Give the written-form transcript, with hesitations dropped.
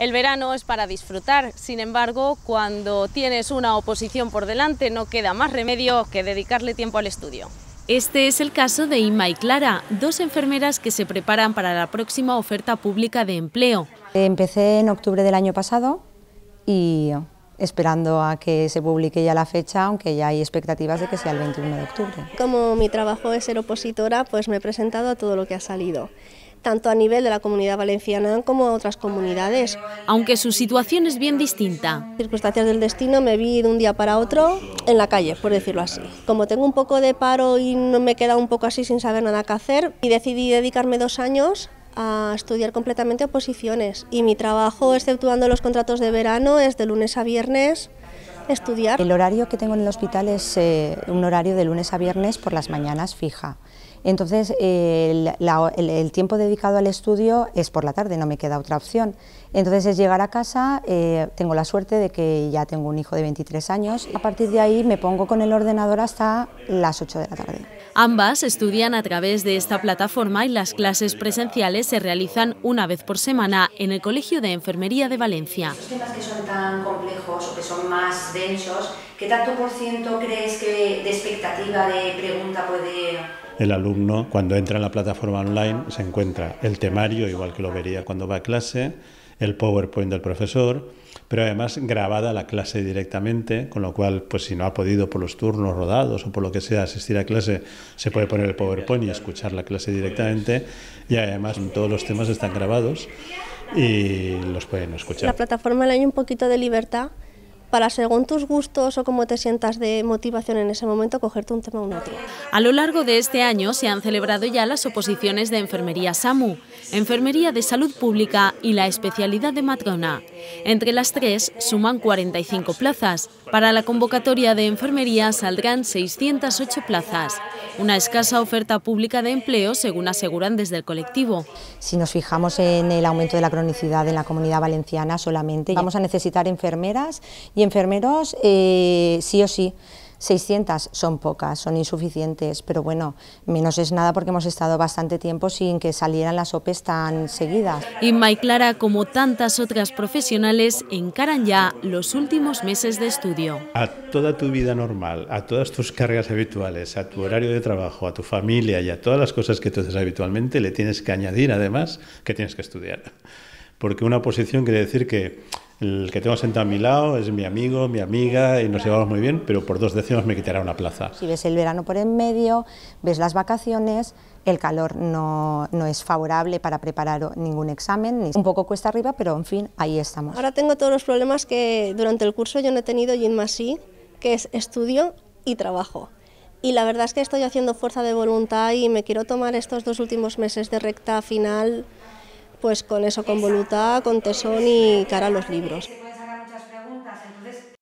El verano es para disfrutar, sin embargo, cuando tienes una oposición por delante no queda más remedio que dedicarle tiempo al estudio. Este es el caso de Inma y Clara, dos enfermeras que se preparan para la próxima oferta pública de empleo. Empecé en octubre del año pasado y esperando a que se publique ya la fecha, aunque ya hay expectativas de que sea el 21 de octubre. Como mi trabajo es ser opositora, pues me he presentado a todo lo que ha salido, tanto a nivel de la Comunidad Valenciana como a otras comunidades. Aunque su situación es bien distinta. Circunstancias del destino, me vi de un día para otro en la calle, por decirlo así. Como tengo un poco de paro y me he quedado un poco así sin saber nada que hacer, y decidí dedicarme 2 años a estudiar completamente oposiciones. Y mi trabajo, exceptuando los contratos de verano, es de lunes a viernes estudiar. El horario que tengo en el hospital es un horario de lunes a viernes por las mañanas fija. Entonces el tiempo dedicado al estudio es por la tarde, no me queda otra opción. Entonces es llegar a casa, tengo la suerte de que ya tengo un hijo de 23 años. A partir de ahí me pongo con el ordenador hasta las 8 de la tarde. Ambas estudian a través de esta plataforma y las clases presenciales se realizan una vez por semana en el Colegio de Enfermería de Valencia. Los temas que son tan complejos o que son más densos, ¿qué tanto por ciento crees que de expectativa de pregunta puede...? El alumno, cuando entra en la plataforma online, se encuentra el temario, igual que lo vería cuando va a clase, el PowerPoint del profesor, pero además grabada la clase directamente, con lo cual, pues si no ha podido por los turnos rodados o por lo que sea asistir a clase, se puede poner el PowerPoint y escuchar la clase directamente, y además todos los temas están grabados y los pueden escuchar. La plataforma le da un poquito de libertad para, según tus gustos o cómo te sientas de motivación en ese momento, cogerte un tema o un otro. A lo largo de este año se han celebrado ya las oposiciones de Enfermería SAMU, Enfermería de Salud Pública y la especialidad de matrona. Entre las tres suman 45 plazas. Para la convocatoria de enfermería saldrán 608 plazas. Una escasa oferta pública de empleo, según aseguran desde el colectivo. Si nos fijamos en el aumento de la cronicidad en la Comunidad Valenciana, solamente vamos a necesitar enfermeras y enfermeros, sí o sí. 600 son pocas, son insuficientes, pero bueno, menos es nada porque hemos estado bastante tiempo sin que salieran las OPEs tan seguidas. Inma y Clara, como tantas otras profesionales, encaran ya los últimos meses de estudio. A toda tu vida normal, a todas tus cargas habituales, a tu horario de trabajo, a tu familia y a todas las cosas que tú haces habitualmente, le tienes que añadir además que tienes que estudiar. Porque una oposición quiere decir que el que tengo sentado a mi lado es mi amigo, mi amiga y nos llevamos muy bien, pero por 2 décimos me quitará una plaza. Si ves el verano por en medio, ves las vacaciones, el calor no es favorable para preparar ningún examen, un poco cuesta arriba, pero en fin, ahí estamos. Ahora tengo todos los problemas que durante el curso yo no he tenido y más sí, que es estudio y trabajo. Y la verdad es que estoy haciendo fuerza de voluntad y me quiero tomar estos 2 últimos meses de recta final, pues con eso, con voluntad, con tesón y cara a los libros.